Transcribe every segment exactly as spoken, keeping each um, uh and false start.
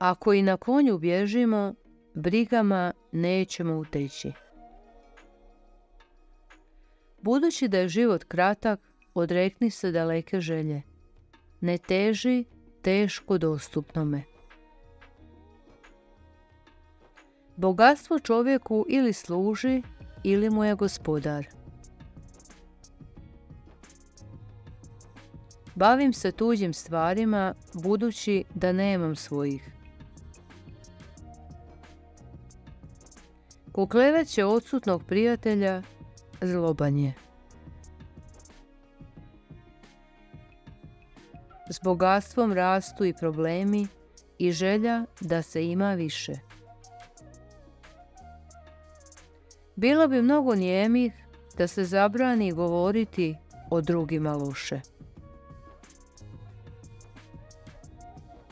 Ako i na konju bježimo, brigama nećemo uteći. Budući da je život kratak, odrekni se daleke želje. Ne teži teško dostupnome. Bogatstvo čovjeku ili služi, ili mu je gospodar. Bavim se tuđim stvarima, budući da nemam svojih. Ko kleveće odsutnog prijatelja, zloban je. S bogatstvom rastu i problemi i želja da se ima više. Bilo bi mnogo njemih da se zabrani govoriti o drugima loše.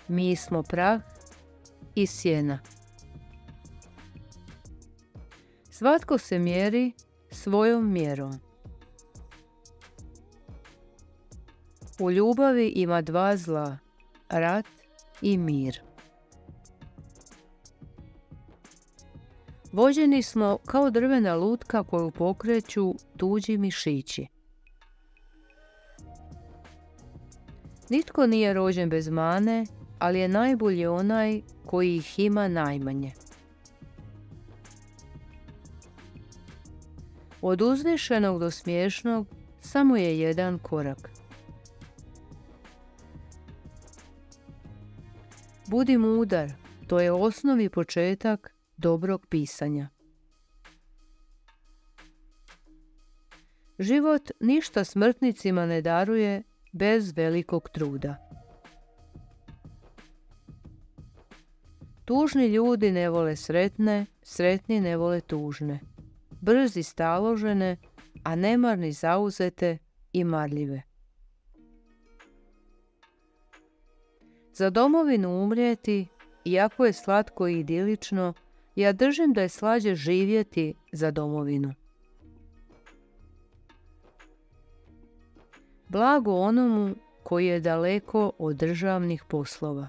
Mi smo prah i sjena. Svatko se mjeri svojom mjerom. U ljubavi ima dva zla, rat i mir. Vođeni smo kao drvena lutka koju pokreću tuđi mišići. Nitko nije rođen bez mane, ali je najbolji onaj koji ih ima najmanje. Od uzvišenog do smiješnog samo je jedan korak. Budi mudar, to je osnov i početak dobrog pisanja. Život ništa smrtnicima ne daruje bez velikog truda. Tužni ljudi ne vole sretne, sretni ne vole tužne, brzi staložene, a nemarni zauzete i marljive. Za domovinu umrijeti, iako je slatko i idilično, ja držim da je slađe živjeti za domovinu. Blago onomu koji je daleko od državnih poslova.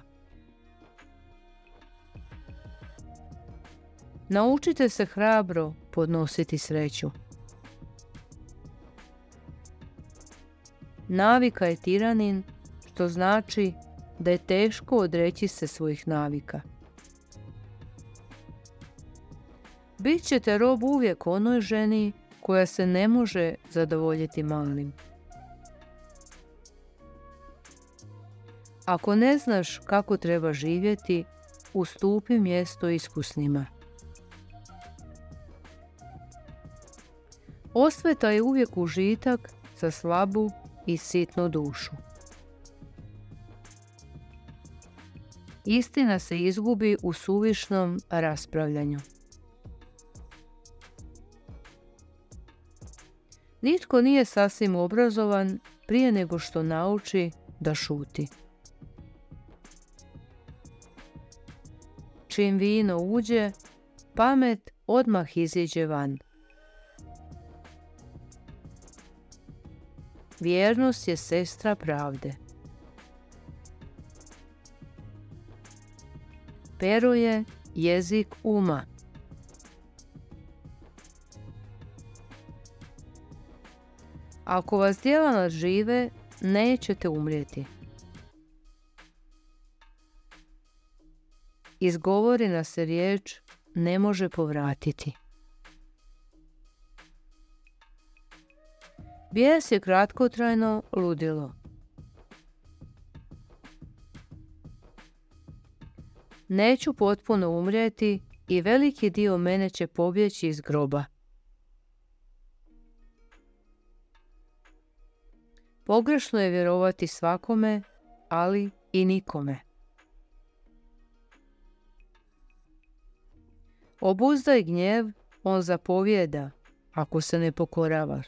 Naučite se hrabro podnositi sreću. Navika je tiranin, što znači da je teško odreći se svojih navika. Bićete rob uvijek onoj ženi koja se ne može zadovoljiti malim. Ako ne znaš kako treba živjeti, ustupi mjesto iskusnima. Osveta je uvijek užitak za slabu i sitnu dušu. Istina se izgubi u suvišnom raspravljanju. Nitko nije sasvim obrazovan prije nego što nauči da šuti. Čim vino uđe, pamet odmah iziđe van. Vjernost je sestra pravde. Pero je jezik uma. Ako vas djela nadžive, nećete umrijeti. Izgovorena se riječ ne može povratiti. Bijes je kratkotrajno ludilo. Neću potpuno umrijeti i veliki dio mene će pobjeći iz groba. Pogrešno je vjerovati svakome, ali i nikome. Obuzdaj gnjev, on zapovijeda, ako se ne pokoravaš.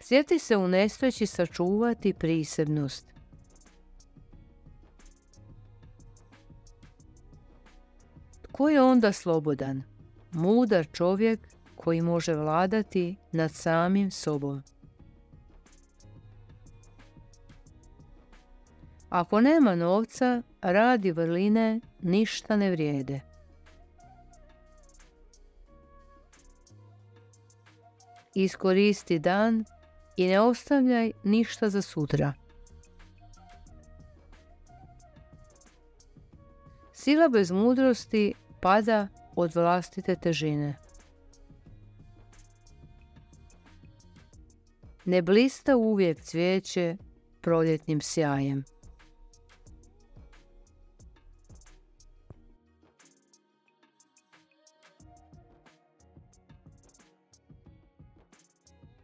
Sjeti se u nesreći sačuvati prisebnost. Tko je onda slobodan? Mudar čovjek koji može vladati nad samim sobom. Ako nema novca, rad i vrline ništa ne vrijede. Iskoristi dan i ne ostavljaj ništa za sutra. Sila bez mudrosti pada od vlastite težine. Ne blista uvijek cvijeće proljetnim sjajem.